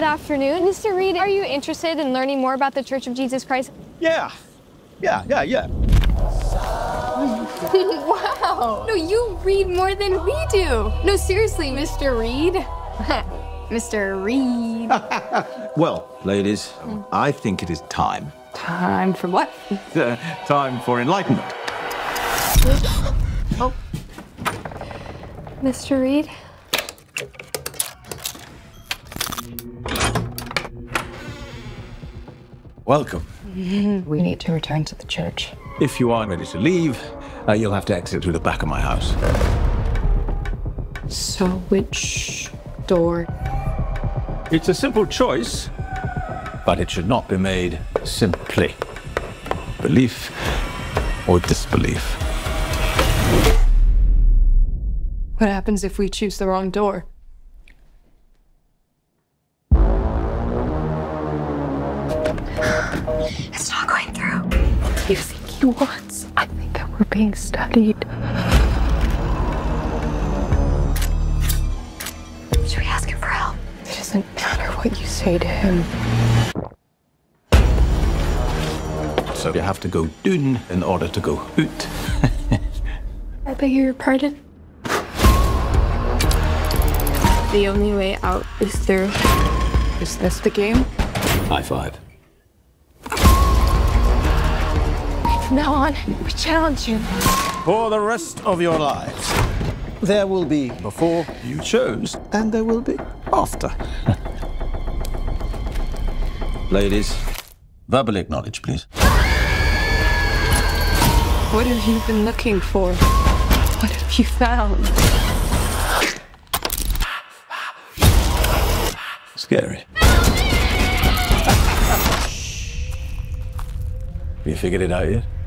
Good afternoon. Mr. Reed, are you interested in learning more about the Church of Jesus Christ? Yeah. Wow. No, you read more than we do. No, seriously, Mr. Reed. Mr. Reed. Well, ladies, I think it is time. Time for what? Time for enlightenment. Oh. Mr. Reed? Welcome. We need to return to the church. If you aren't ready to leave, you'll have to exit through the back of my house. So which door? It's a simple choice, but it should not be made simply. Belief or disbelief. What happens if we choose the wrong door? It's not going through. You think he wants? I think that we're being studied. Should we ask him for help? It doesn't matter what you say to him. So you have to go dun in order to go hoot. I beg your pardon? The only way out is through. Is this the game? High five. From now on, we challenge you. For the rest of your lives, there will be before you chose, and there will be after. Ladies, verbally acknowledge, please. What have you been looking for? What have you found? Scary. Have you figured it out yet?